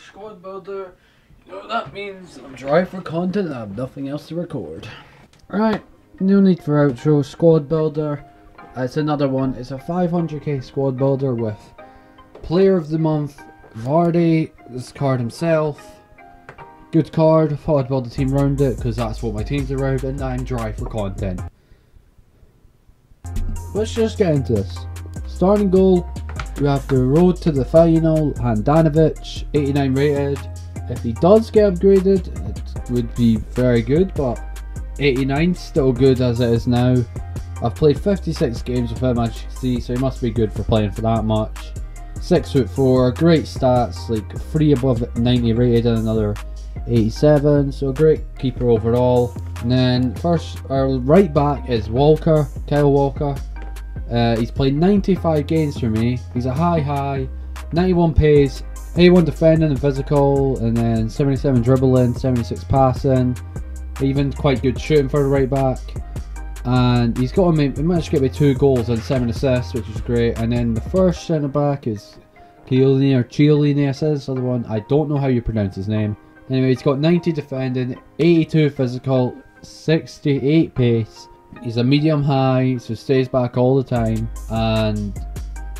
squad builder. You know what that means? I'm dry for content and I have nothing else to record. Alright, no need for outro. Squad builder. It's another one. It's a 500k squad builder with player of the month, Vardy, this card himself. Good card. I thought I'd build a team around it because that's what my team's around, and I'm dry for content. Let's just get into this. Starting goal, we have the road to the final, Handanovic, 89 rated. If he does get upgraded, it would be very good, but 89 still good as it is now. I've played 56 games with him, as you can see, so he must be good for playing for that much. 6'4", great stats, like 3 above 90 rated and another 87, so a great keeper overall. And then first, our right back is Walker, Kyle Walker. He's played 95 games for me. He's a high, 91 pace, 81 defending and physical, and then 77 dribbling, 76 passing, even quite good shooting for the right back. And he's got him, he managed to get me 2 goals and 7 assists, which is great. And then the first centre back is Chiellini, or Chiellini, I said, this other one. I don't know how you pronounce his name. Anyway, he's got 90 defending, 82 physical, 68 pace. He's a medium high, so stays back all the time, and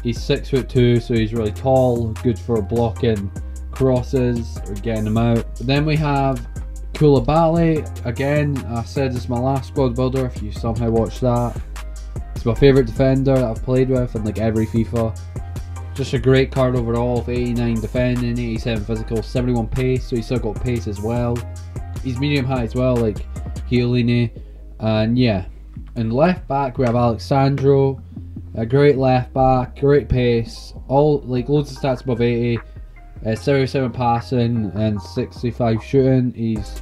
he's 6'2", so he's really tall, good for blocking crosses or getting them out. But then we have Koulibaly. Again, I said it's my last squad builder if you somehow watched that. It's my favourite defender that I've played with in like every FIFA. Just a great card overall, 89 defending, 87 physical, 71 pace, so he's still got pace as well. He's medium high as well, like Chiellini. And yeah. And left back we have Alessandro, a great left back, great pace, all like loads of stats above 80, 77 passing and 65 shooting. He's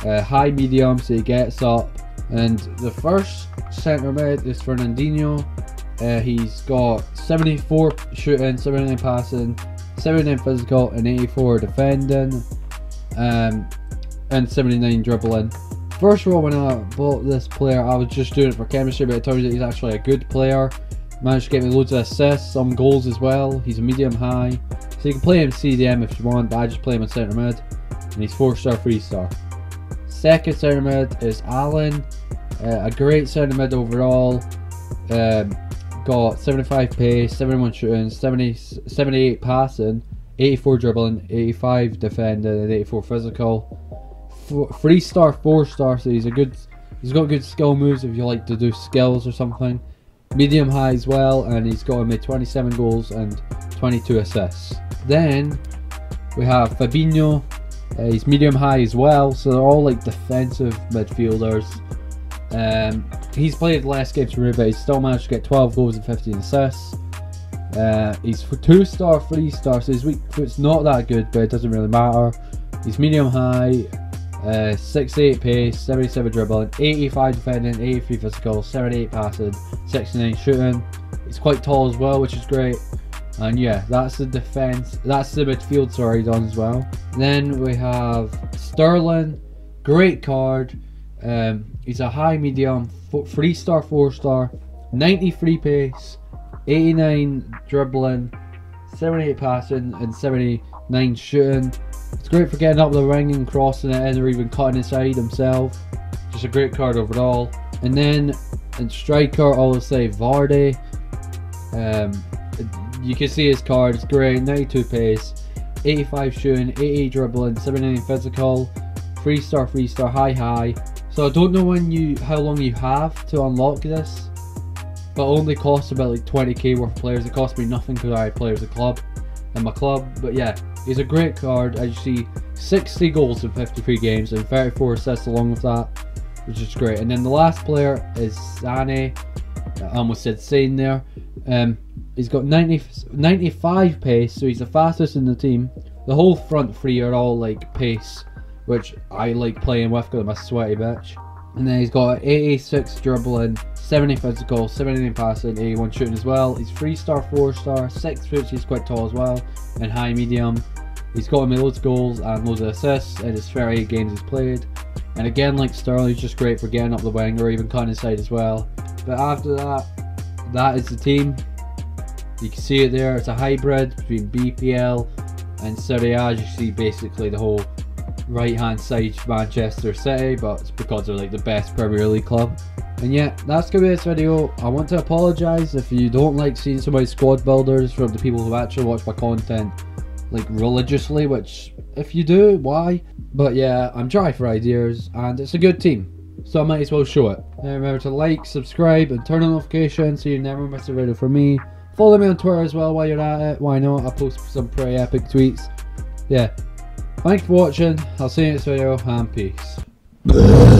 high medium, so he gets up. And the first centre mid is Fernandinho. He's got 74 shooting, 79 passing, 79 physical and 84 defending, and 79 dribbling. First of all, when I bought this player, I was just doing it for chemistry, but it turns out he's actually a good player. Managed to get me loads of assists, some goals as well. He's a medium high, so you can play him CDM if you want, but I just play him in centre mid, and he's 4-star, 3-star. Second centre mid is Allen, a great centre mid overall. Got 75 pace, 71 shooting, 78 passing, 84 dribbling, 85 defending, and 84 physical. 3-star, 4-star, so he's a good, he's got good skill moves if you like to do skills or something. Medium high as well, and he's got him 27 goals and 22 assists. Then we have Fabinho. He's medium high as well, so they're all like defensive midfielders. He's played less games for me, but he's still managed to get 12 goals and 15 assists. He's 2-star, 3-star, so his weak foot's not that good, but it doesn't really matter. He's medium high. 68 pace, 77 dribbling, 85 defending, 83 physical, 78 passing, 69 shooting. He's quite tall as well, which is great. And yeah, that's the defense, that's the midfield, sorry, done as well. Then we have Sterling, great card. He's a high medium, 3-star, 4-star, 93 pace, 89 dribbling, 78 passing and 79 shooting. It's great for getting up the ring and crossing it in, or even cutting inside himself. Just a great card overall. And then in striker, I'll say Vardy. You can see his card, it's great. 92 pace, 85 shooting, 88 dribbling, 79 physical, 3-star, 3-star, high. So I don't know when you, how long you have to unlock this, but only costs about like 20k worth of players. It cost me nothing because I play as a club, in my club. But yeah, he's a great card. As you see, 60 goals in 53 games and 34 assists along with that, which is great. And then the last player is Sane. I almost said Sane there. He's got 95 pace, so he's the fastest in the team. The whole front three are all like pace, which I like playing with because I'm a sweaty bitch. And then he's got 86 dribbling, 70 physical, 79 passing, 81 shooting as well. He's 3-star, 4-star, 6 foot, he's quite tall as well, and high medium. He's got him loads of goals and loads of assists, and it's 38 games he's played. And again, like Sterling, he's just great for getting up the wing or even cutting inside as well. But after that, that is the team. You can see it there, it's a hybrid between BPL And Serie A, as you see, basically the whole right-hand side Manchester City, but it's because they're like the best Premier League club. And yeah, that's going to be this video. I want to apologise if you don't like seeing so many squad builders from the people who actually watch my content like religiously, which if you do, why? But yeah, I'm dry for ideas and it's a good team, so I might as well show it. And remember to like, subscribe and turn on notifications so you never miss a video from me. Follow me on Twitter as well while you're at it, why not? I post some pretty epic tweets. Yeah. Thanks for watching, I'll see you next video, and peace.